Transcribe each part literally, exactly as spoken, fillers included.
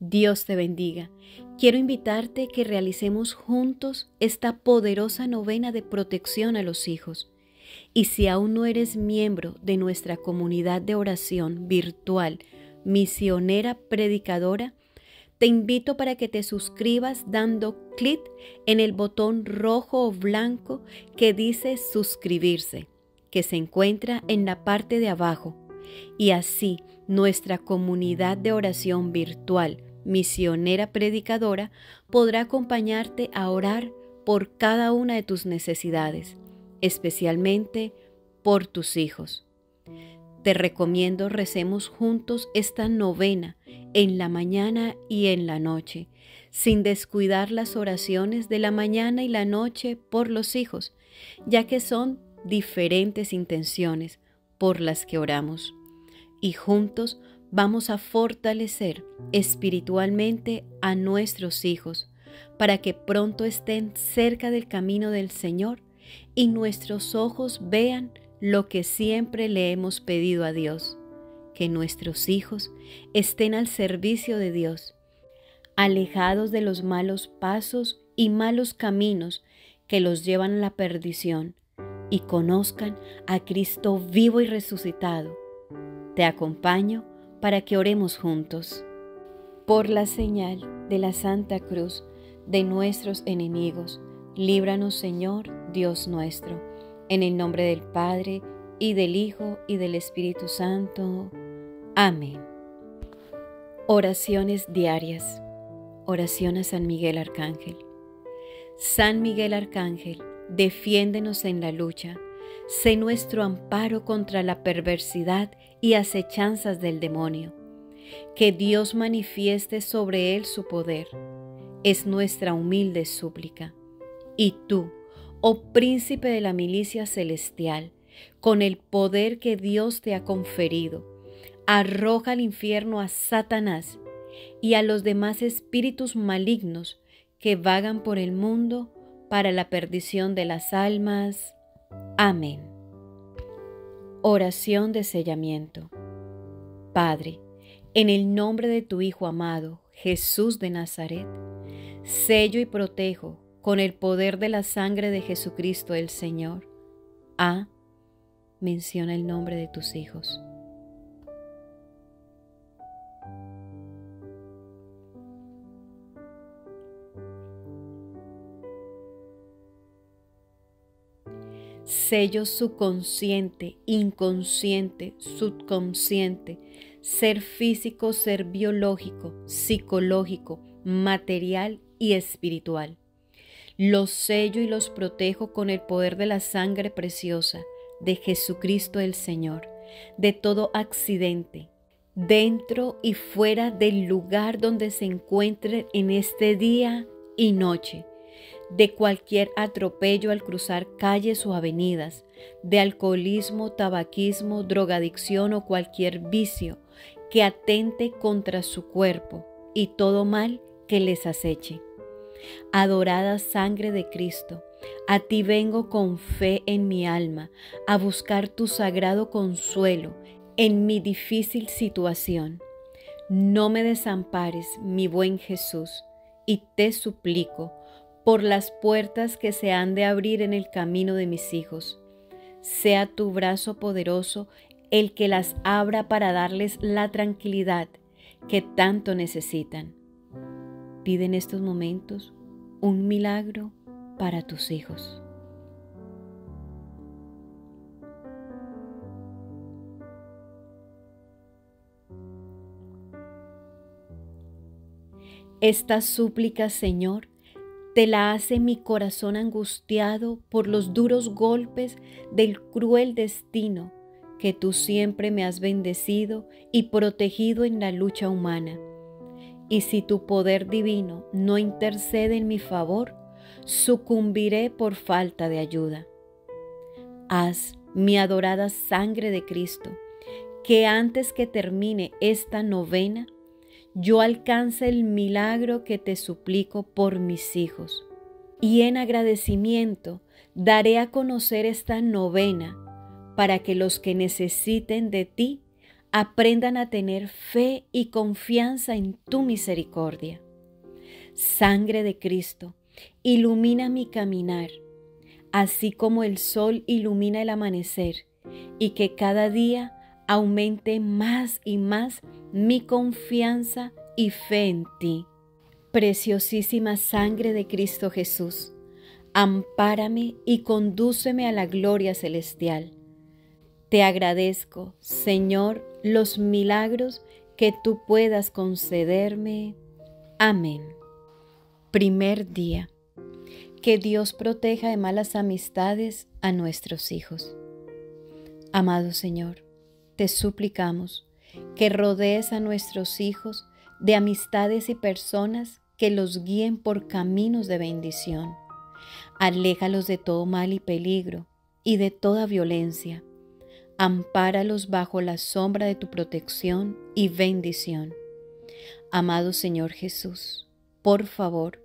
Dios te bendiga. Quiero invitarte a que realicemos juntos esta poderosa novena de protección a los hijos. Y si aún no eres miembro de nuestra comunidad de oración virtual, Misionera Predicadora, te invito para que te suscribas dando clic en el botón rojo o blanco que dice suscribirse, que se encuentra en la parte de abajo. Y así, nuestra comunidad de oración virtual, Misionera Predicadora, podrá acompañarte a orar por cada una de tus necesidades, especialmente por tus hijos. Te recomiendo recemos juntos esta novena en la mañana y en la noche, sin descuidar las oraciones de la mañana y la noche por los hijos, ya que son diferentes intenciones por las que oramos. Y juntos vamos a fortalecer espiritualmente a nuestros hijos para que pronto estén cerca del camino del Señor y nuestros ojos vean lo que siempre le hemos pedido a Dios, que nuestros hijos estén al servicio de Dios, alejados de los malos pasos y malos caminos que los llevan a la perdición y conozcan a Cristo vivo y resucitado. Te acompaño para que oremos juntos. Por la señal de la Santa Cruz de nuestros enemigos, líbranos, Señor, Dios nuestro. En el nombre del Padre, y del Hijo, y del Espíritu Santo. Amén. Oraciones diarias. Oración a San Miguel Arcángel. San Miguel Arcángel, defiéndenos en la lucha. Sé nuestro amparo contra la perversidad y acechanzas del demonio. Que Dios manifieste sobre él su poder. Es nuestra humilde súplica. Y tú, oh príncipe de la milicia celestial, con el poder que Dios te ha conferido, arroja al infierno a Satanás y a los demás espíritus malignos que vagan por el mundo para la perdición de las almas. Amén. Oración de sellamiento. Padre, en el nombre de tu Hijo amado, Jesús de Nazaret, sello y protejo con el poder de la sangre de Jesucristo el Señor. A. Menciona el nombre de tus hijos. Sello subconsciente, inconsciente, subconsciente, ser físico, ser biológico, psicológico, material y espiritual. Los sello y los protejo con el poder de la sangre preciosa de Jesucristo el Señor, de todo accidente, dentro y fuera del lugar donde se encuentren en este día y noche, de cualquier atropello al cruzar calles o avenidas, de alcoholismo, tabaquismo, drogadicción o cualquier vicio que atente contra su cuerpo y todo mal que les aceche. Adorada sangre de Cristo, a ti vengo con fe en mi alma a buscar tu sagrado consuelo en mi difícil situación. No me desampares, mi buen Jesús, y te suplico por las puertas que se han de abrir en el camino de mis hijos. Sea tu brazo poderoso el que las abra para darles la tranquilidad que tanto necesitan. Pide en estos momentos un milagro para tus hijos. Esta súplica, Señor, te la hace mi corazón angustiado por los duros golpes del cruel destino que tú siempre me has bendecido y protegido en la lucha humana. Y si tu poder divino no intercede en mi favor, sucumbiré por falta de ayuda. Haz, mi adorada sangre de Cristo, que antes que termine esta novena, yo alcance el milagro que te suplico por mis hijos. Y en agradecimiento daré a conocer esta novena para que los que necesiten de ti aprendan a tener fe y confianza en tu misericordia. Sangre de Cristo, ilumina mi caminar, así como el sol ilumina el amanecer, y que cada día aumente más y más mi confianza y fe en ti. Preciosísima sangre de Cristo Jesús, ampárame y condúceme a la gloria celestial. Te agradezco, Señor, los milagros que tú puedas concederme. Amén. Primer día. Que Dios proteja de malas amistades a nuestros hijos. Amado Señor, te suplicamos que rodees a nuestros hijos de amistades y personas que los guíen por caminos de bendición. Aléjalos de todo mal y peligro y de toda violencia. Ampáralos bajo la sombra de tu protección y bendición. Amado Señor Jesús, por favor,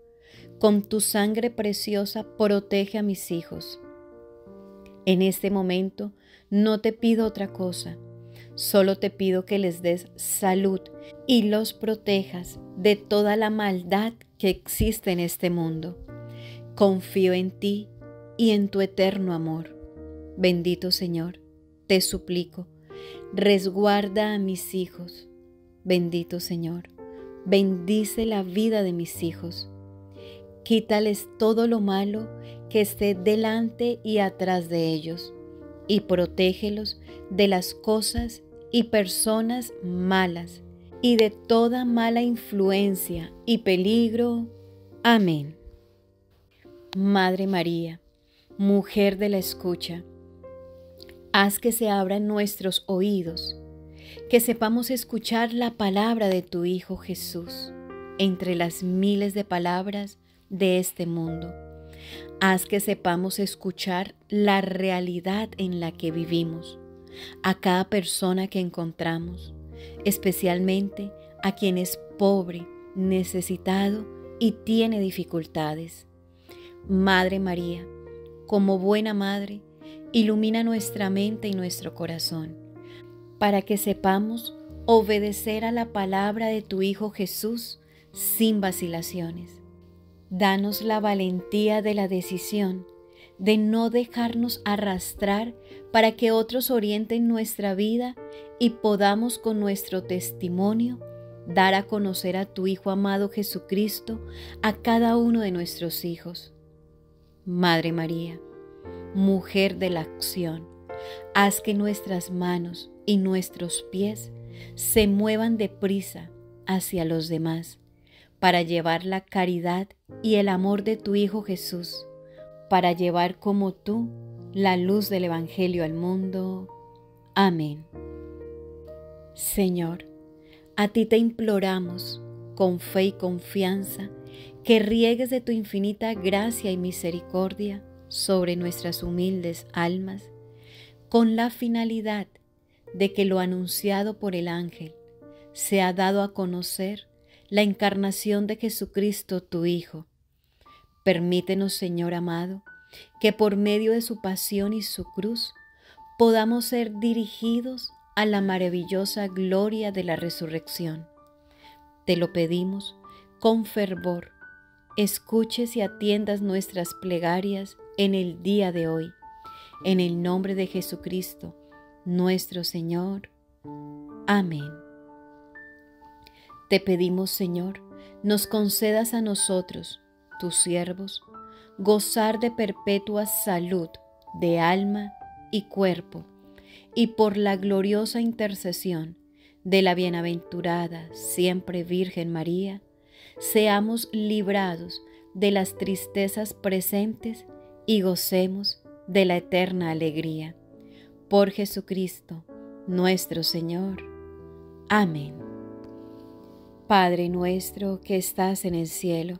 con tu sangre preciosa protege a mis hijos. En este momento no te pido otra cosa, solo te pido que les des salud y los protejas de toda la maldad que existe en este mundo. Confío en ti y en tu eterno amor. Bendito Señor, te suplico, resguarda a mis hijos. Bendito Señor, bendice la vida de mis hijos. Quítales todo lo malo que esté delante y atrás de ellos, y protégelos de las cosas y personas malas, y de toda mala influencia y peligro. Amén. Madre María, mujer de la escucha, haz que se abran nuestros oídos, que sepamos escuchar la palabra de tu Hijo Jesús, entre las miles de palabras de este mundo. Haz que sepamos escuchar la realidad en la que vivimos, a cada persona que encontramos, especialmente a quien es pobre, necesitado y tiene dificultades. Madre María, como buena madre, ilumina nuestra mente y nuestro corazón, para que sepamos obedecer a la palabra de tu Hijo Jesús sin vacilaciones. Danos la valentía de la decisión, de no dejarnos arrastrar para que otros orienten nuestra vida y podamos con nuestro testimonio dar a conocer a tu Hijo amado Jesucristo a cada uno de nuestros hijos. Madre María, mujer de la acción, haz que nuestras manos y nuestros pies se muevan deprisa hacia los demás, para llevar la caridad y el amor de tu Hijo Jesús, para llevar como tú la luz del Evangelio al mundo. Amén. Señor, a ti te imploramos, con fe y confianza, que riegues de tu infinita gracia y misericordia sobre nuestras humildes almas, con la finalidad de que lo anunciado por el ángel sea dado a conocer la encarnación de Jesucristo tu Hijo. Permítenos, Señor amado, que por medio de su pasión y su cruz podamos ser dirigidos a la maravillosa gloria de la resurrección. Te lo pedimos con fervor. Escuches y atiendas nuestras plegarias en el día de hoy. En el nombre de Jesucristo, nuestro Señor. Amén. Te pedimos, Señor, nos concedas a nosotros, tus siervos, gozar de perpetua salud de alma y cuerpo, y por la gloriosa intercesión de la bienaventurada siempre Virgen María, seamos librados de las tristezas presentes y gocemos de la eterna alegría. Por Jesucristo, nuestro Señor. Amén. Padre nuestro que estás en el cielo,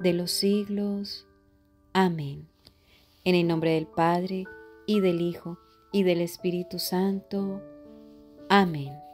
de los siglos. Amén. En el nombre del Padre, y del Hijo, y del Espíritu Santo. Amén.